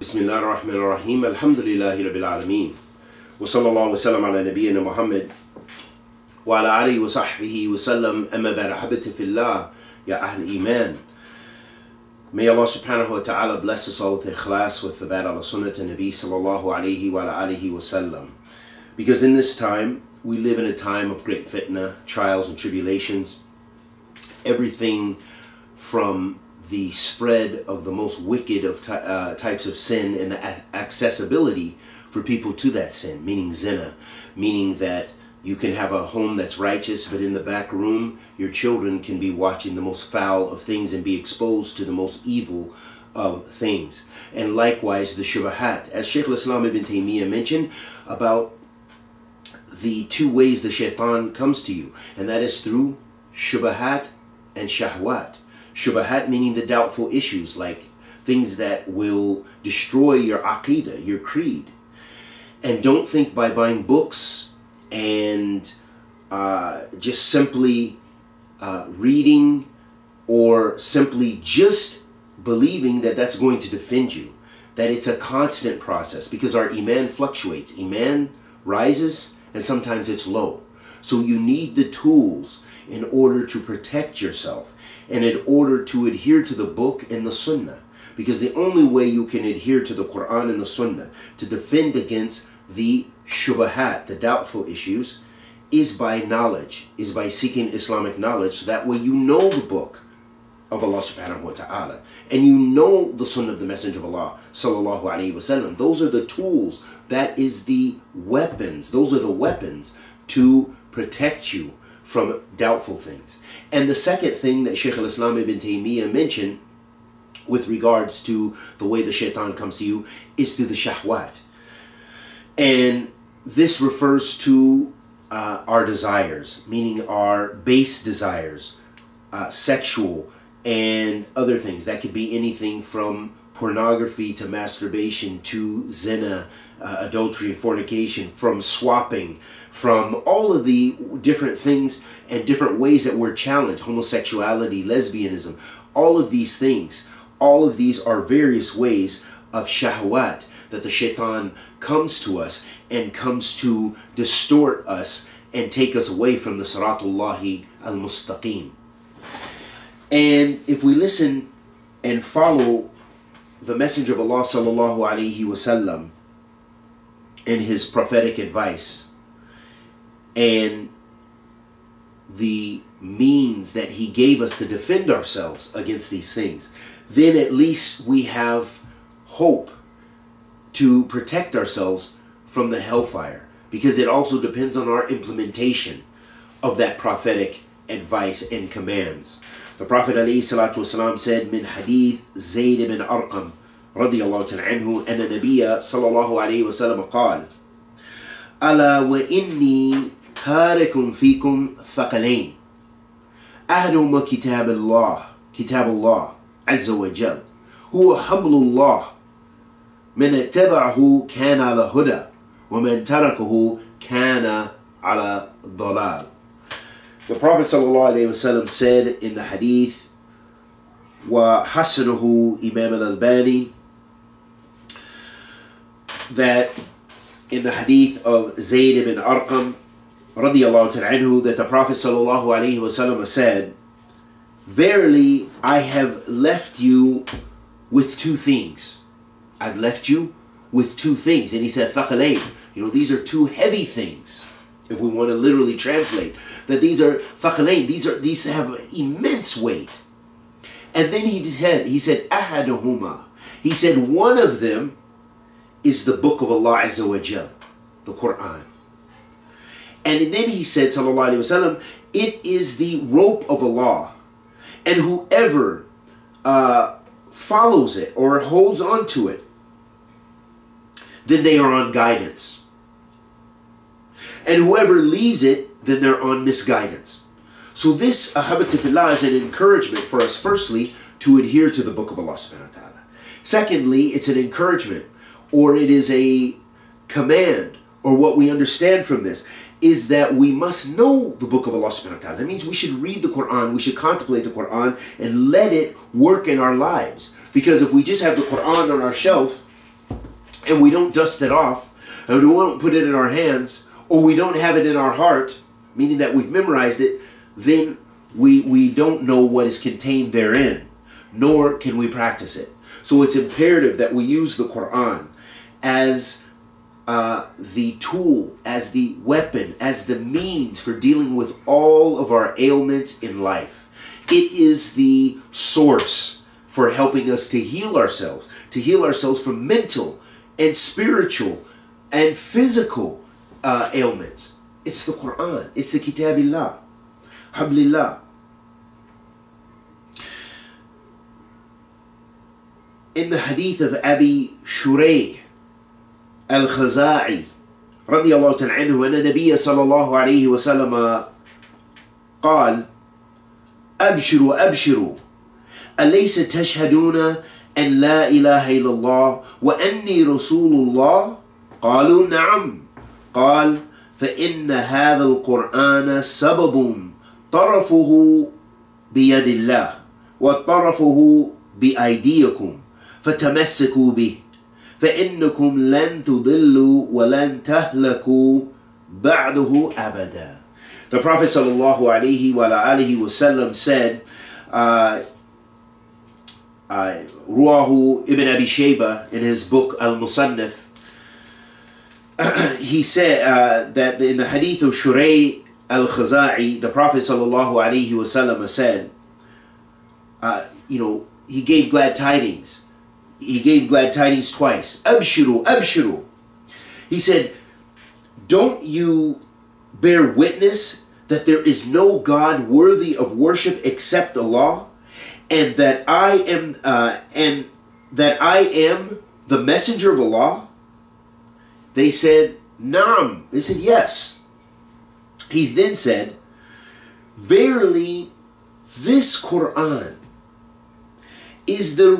Bismillah ar-Rahman ar-Rahim. Alhamdulillahi Rabbil Alameen. Wa sallallahu wa sallam ala nabiyyina Muhammad wa ala alihi wa sahbihi wa sallam amma barahabati fillah ya ahl iman. May Allah subhanahu wa ta'ala bless us all with ikhlas, with the bad ala sunnah to Nabi sallallahu alayhi wa ala alihi wa sallam. Because in this time, we live in a time of great fitna, trials and tribulations. Everything from the spread of the most wicked of types of sin and the accessibility for people to that sin, meaning zina, meaning that you can have a home that's righteous, but in the back room, your children can be watching the most foul of things and be exposed to the most evil of things. And likewise, the shubahat, as Shaykhul Islam ibn Taymiyyah mentioned about the two ways the shaitan comes to you, and that is through shubahat and shahwat. Shubahat meaning the doubtful issues, like things that will destroy your aqidah, your creed. And don't think by buying books and just simply reading or simply just believing that that's going to defend you, that it's a constant process, because our iman fluctuates. Iman rises and sometimes it's low. So you need the tools in order to protect yourself and in order to adhere to the book and the sunnah. Because the only way you can adhere to the Qur'an and the sunnah to defend against the shubahat, the doubtful issues, is by knowledge, is by seeking Islamic knowledge. So that way you know the book of Allah subhanahu wa ta'ala and you know the sunnah of the Messenger of Allah sallallahu alayhi wa sallam. Those are the tools, that is the weapons, those are the weapons to protect you from doubtful things. And the second thing that Shaykh al-Islam ibn Taymiyyah mentioned with regards to the way the shaitan comes to you is through the shahwat. And this refers to our desires, meaning our base desires, sexual and other things. That could be anything from pornography to masturbation to zina, adultery, fornication, from swapping, from all of the different things and different ways that we're challenged, homosexuality, lesbianism, all of these things, all of these are various ways of shahwat that the shaitan comes to us and comes to distort us and take us away from the Siratullahi al-Mustaqim. And if we listen and follow the Messenger of Allah sallallahu alayhi wa sallam and his prophetic advice, and the means that he gave us to defend ourselves against these things, then at least we have hope to protect ourselves from the hellfire, because it also depends on our implementation of that prophetic advice and commands. The Prophet ﷺ said, "Min Hadeeth Zayd ibn Arqam radiyallahu ta'ala anhu, anna Nabiyya sallallahu alayhi wa sallam qala, ala wa inni تارك فيكم ثقلين أحدهما كتاب الله عز وجل هو حبل الله من اتبعه كان على هدى ومن تركه كان على ضلال." The Prophet ﷺ said in the hadith, وحسنه Imam Al-Albani, that in the hadith of Zayd ibn Arqam radiyallahu ta'ala anhu, that the Prophet sallallahu alayhi wasallam said, "Verily, I have left you with two things." I've left you with two things. And he said, thaqalayn. You know, these are two heavy things, if we want to literally translate. That these are thaqalayn. These have immense weight. And then he said, ahaduhuma. He said, one of them is the book of Allah Azza wa Jal, the Qur'an. And then he said, sallallahu alayhi wasallam, it is the rope of Allah, and whoever follows it or holds on to it, then they are on guidance. And whoever leaves it, then they're on misguidance. So this, ahabati fillah, is an encouragement for us, firstly, to adhere to the book of Allah subhanahu wa ta'ala. Secondly, it's an encouragement, or it is a command, or what we understand from this, is that we must know the book of Allah subhanahu wa ta'ala. That means we should read the Qur'an, we should contemplate the Qur'an, and let it work in our lives. Because if we just have the Qur'an on our shelf, and we don't dust it off, and we don't put it in our hands, or we don't have it in our heart, meaning that we've memorized it, then we don't know what is contained therein, nor can we practice it. So it's imperative that we use the Qur'an as the tool, as the weapon, as the means for dealing with all of our ailments in life. It is the source for helping us to heal ourselves from mental and spiritual and physical ailments. It's the Qur'an. It's the Kitabillah, Hablillah. In the Hadith of Abi Shurayh al-Khuza'i رضي الله تعالى عنه أن النبي صلى الله عليه وسلم قال: أبشروا أبشروا أليس تشهدون أن لا إله إلا الله وأني رسول الله؟ قالوا نعم. قال: فإن هذا القرآن سبب طرفه بيد الله وطرفه بأيديكم فتمسكوا به فإنكم لن تضلوا ولن تهلكوا بعده أبدا. The Prophet sallallahu alaihi wa alihi wasallam said, Ruahu ibn Abi Shayba in his book Al-Musannif, he said that in the Hadith of Shurayh al-Khuza'i, the Prophet sallallahu alaihi wasallam said, he gave glad tidings. He gave glad tidings twice. Abshiru, abshiru. He said, don't you bear witness that there is no God worthy of worship except Allah, and that I am the messenger of Allah? They said, Naam. They said, yes. He then said, verily, this Qur'an is the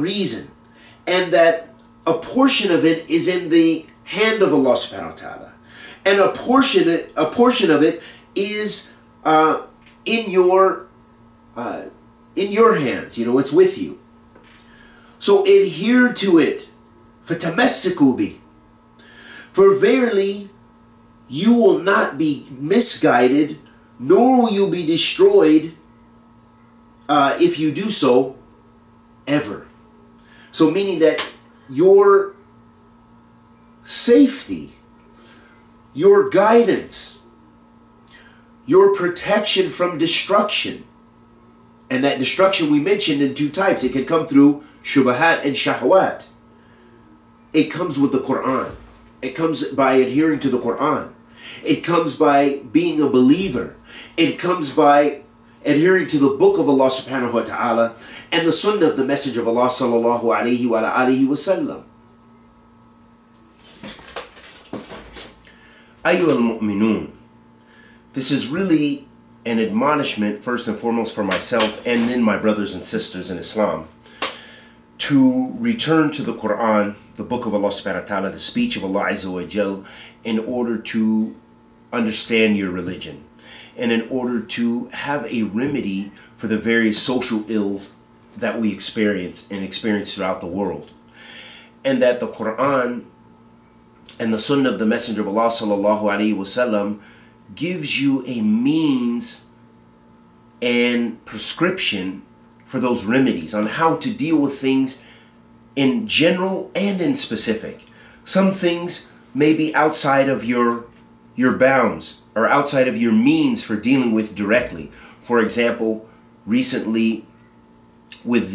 reason, and that a portion of it is in the hand of Allah subhanahu wa ta'ala, and a portion of it is in your hands, it's with you, so adhere to it. فَتَمَسِّكُوا بِهِ, for verily you will not be misguided, nor will you be destroyed if you do so, ever. So meaning that your safety, your guidance, your protection from destruction, and that destruction we mentioned in two types. It can come through shubahat and shahwat. It comes with the Qur'an. It comes by adhering to the Qur'an. It comes by being a believer. It comes by adhering to the book of Allah subhanahu wa ta'ala and the sunnah of the messenger of Allah sallallahu alaihi wa alihi wasallam. Ayyuhal mu'minun. This is really an admonishment, first and foremost, for myself and then my brothers and sisters in Islam, to return to the Qur'an, the book of Allah subhanahu wa ta'ala, the speech of Allah azza wa jal, in order to understand your religion, and in order to have a remedy for the various social ills that we experience throughout the world. And that the Qur'an and the Sunnah of the Messenger of Allah sallallahu alaihi wasallam gives you a means and prescription for those remedies on how to deal with things in general and in specific. Some things may be outside of your bounds, or outside of your means for dealing with directly. For example, recently with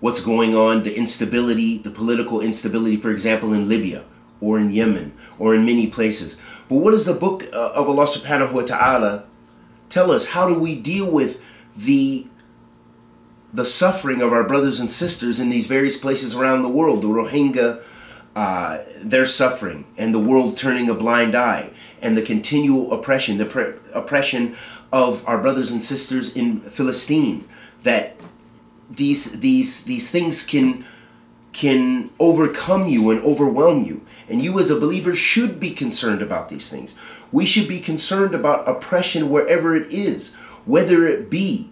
what's going on, the instability, the political instability, for example, in Libya or in Yemen or in many places. But what does the book of Allah subhanahu wa ta'ala tell us? How do we deal with the suffering of our brothers and sisters in these various places around the world? The Rohingya, their suffering, and the world turning a blind eye, and the continual oppression, the oppression of our brothers and sisters in Palestine, that these things can overcome you and overwhelm you. And you as a believer should be concerned about these things. We should be concerned about oppression wherever it is, whether it be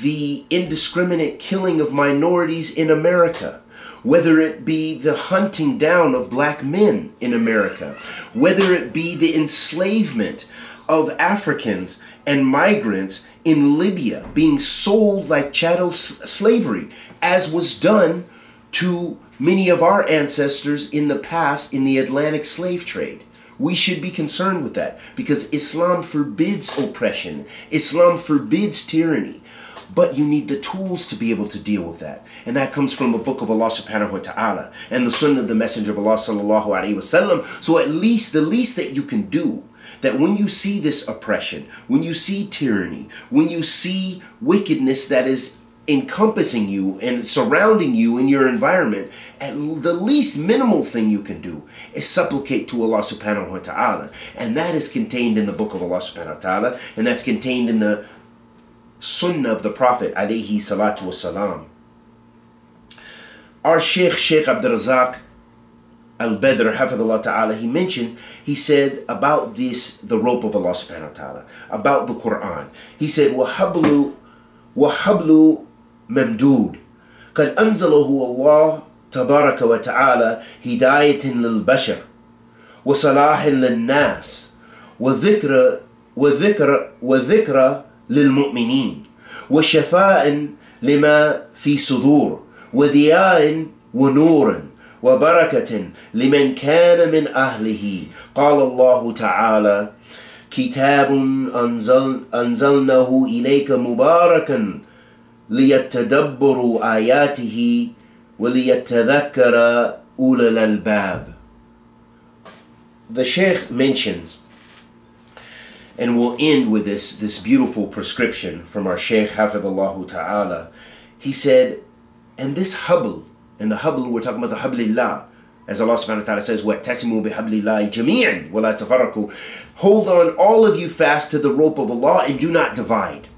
the indiscriminate killing of minorities in America, whether it be the hunting down of black men in America, whether it be the enslavement of Africans and migrants in Libya being sold like chattel slavery, as was done to many of our ancestors in the past in the Atlantic slave trade. We should be concerned with that because Islam forbids oppression. Islam forbids tyranny. But you need the tools to be able to deal with that. And that comes from the book of Allah subhanahu wa ta'ala and the sunnah of the messenger of Allah sallallahu alaihi wasallam. So at least the least that you can do, that when you see this oppression, when you see tyranny, when you see wickedness that is encompassing you and surrounding you in your environment, at the least minimal thing you can do is supplicate to Allah subhanahu wa ta'ala. And that is contained in the book of Allah subhanahu wa ta'ala, and that's contained in the Sunnah of the Prophet alayhi salatu wasalam. Our Sheikh Abdirazak al-Badr hafadullah ta'ala, he mentioned, he said about this, the rope of Allah subhanahu wa ta'ala, about the Qur'an. He said, وَحَبْلُ مَمْدُودٍ قَدْ أَنْزَلَهُ اللَّهُ تَبَارَكَ وَتَعَالَى هِدَايَةٍ لِلْبَشَرِ وَصَلَاحٍ لِلنَّاسِ وَذِكْرَ للمؤمنين وشفاء لما في صدور وضياء ونور وبركة لمن كان من أهله. قال الله تعالى: كتاب أنزلناه إليك مباركا ليتدبروا آياته وليتذكر أولي الألباب. The Sheikh mentions, and we'll end with this beautiful prescription from our Shaykh hafidhullah ta'ala. He said, and this habl, and the habl, we're talking about the hablillah, as Allah subhanahu wa ta'ala says, وَاتَّسِمُوا بِحَبْلِ اللَّهِ جَمِيعًا وَلَا تَفَرَّقُوا. Hold on, all of you, fast to the rope of Allah and do not divide.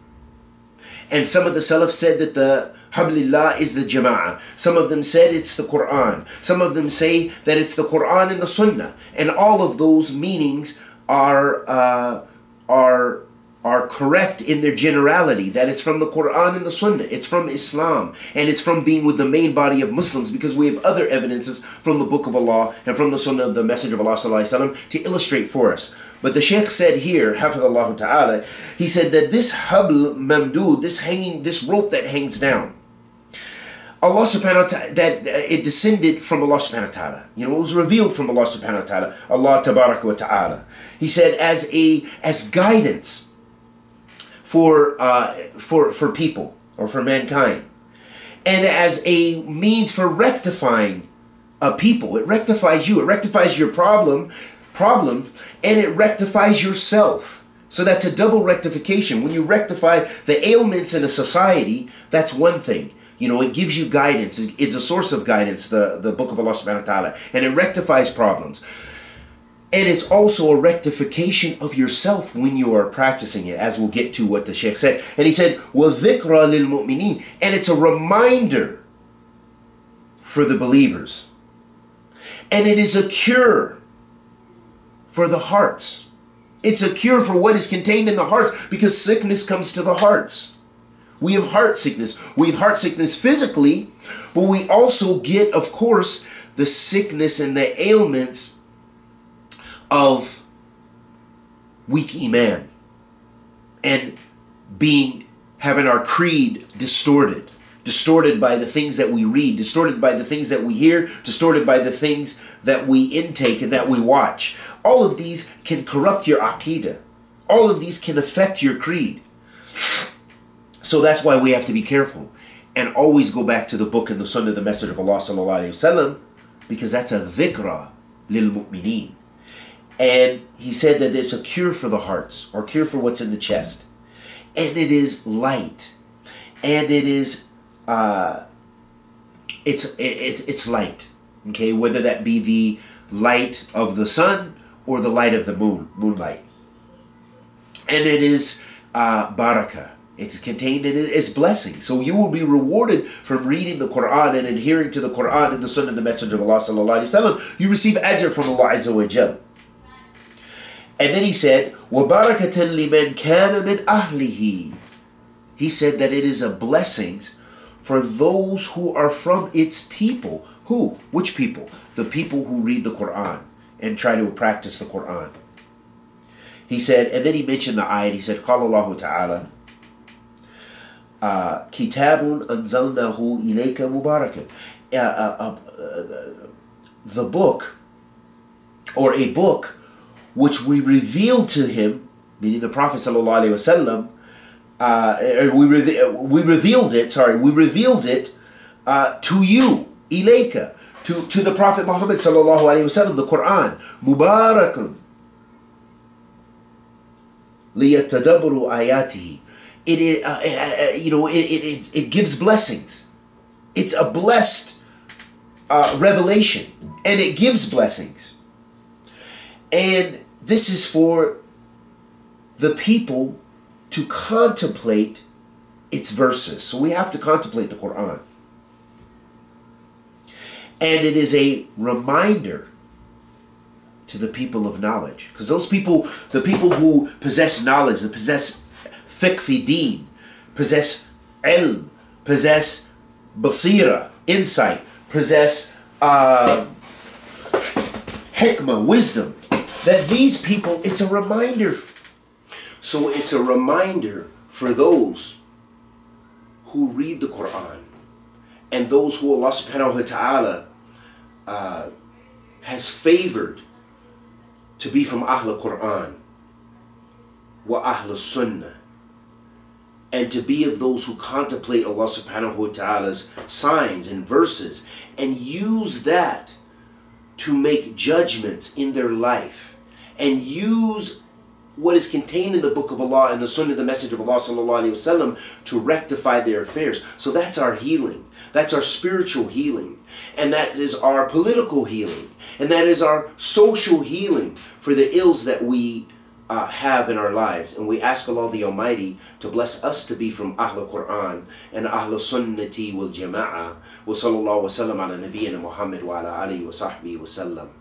And some of the Salaf said that the hablillah is the jama'ah. Some of them said it's the Qur'an. Some of them say that it's the Qur'an and the Sunnah. And all of those meanings are correct in their generality, that it's from the Qur'an and the Sunnah, it's from Islam, and it's from being with the main body of Muslims, because we have other evidences from the Book of Allah and from the Sunnah of the Messenger of Allah ﷺ to illustrate for us. But the Shaykh said here, hafidhullah ta'ala, he said that this habl mamdud, this rope that hangs down, Allah subhanahu wa ta'ala, that it descended from Allah subhanahu wa ta'ala. You know, it was revealed from Allah subhanahu wa ta'ala, Allah tabarak wa ta'ala. He said as guidance for people or for mankind, and as a means for rectifying a people. It rectifies you, it rectifies your problem, and it rectifies yourself. So that's a double rectification. When you rectify the ailments in a society, that's one thing. You know, it gives you guidance. It's a source of guidance, the book of Allah subhanahu wa ta'ala. And it rectifies problems. And it's also a rectification of yourself when you are practicing it, as we'll get to what the Shaykh said. And he said, وَذِكْرَ لِلْمُؤْمِنِينَ. And it's a reminder for the believers. And it is a cure for the hearts. It's a cure for what is contained in the hearts, because sickness comes to the hearts. We have heart sickness. We have heart sickness physically, but we also get, of course, the sickness and the ailments of weak Iman and having our creed distorted. Distorted by the things that we read, distorted by the things that we hear, distorted by the things that we intake and that we watch. All of these can corrupt your aqeedah. All of these can affect your creed. So that's why we have to be careful and always go back to the book and the Sunnah of the Messenger of Allah sallallahu alaihi wasallam, because that's a dhikra lil mu'mineen. And he said that it's a cure for the hearts, or cure for what's in the chest. And it is light. And it is, it's light. Okay, whether that be the light of the sun or the light of the moon, moonlight. And it is barakah. It's contained in its blessing. So you will be rewarded from reading the Qur'an and adhering to the Qur'an and the Sunnah of the Messenger of Allah sallallahu alaihi wasallam. You receive ajr from Allah azza wa jal. And then he said, وَبَرَكَةً لِمَنْ كَانَ مِنْ أَهْلِهِ. He said that it is a blessing for those who are from its people. Who? Which people? The people who read the Qur'an and try to practice the Qur'an. He said, and then he mentioned the ayat. He said, قال الله تعالى كتاب أنزلناه إليك مباركا. The book, or a book, which we revealed to him, meaning the Prophet ﷺ, we revealed it to you, ilayka, to the Prophet Muhammad ﷺ, the Quran, mubarakun, liyatadabbaru ayatihi. It gives blessings. It's a blessed revelation, and it gives blessings. And this is for the people to contemplate its verses. So we have to contemplate the Qur'an. And it is a reminder to the people of knowledge. Because those people, the people who possess knowledge, that possess fiqh fi deen, possess ilm, possess basira, insight, possess hikmah, wisdom, that these people, it's a reminder. So it's a reminder for those who read the Qur'an and those who Allah subhanahu wa ta'ala has favored to be from Ahl Qur'an wa Ahl Sunnah, and to be of those who contemplate Allah subhanahu wa ta'ala's signs and verses and use that to make judgments in their life, and use what is contained in the book of Allah and the Sunnah, the message of Allah sallallahu alaihi wasallam, to rectify their affairs. So that's our healing. That's our spiritual healing. And that is our political healing. And that is our social healing for the ills that we have in our lives. And we ask Allah the Almighty to bless us to be from Ahl Qur'an and Ahl Sunnati wal Jama'ah. Wa sallallahu wa sallam ala nabiyyina Muhammad wa ala alihi wa sahbihi wa sallam.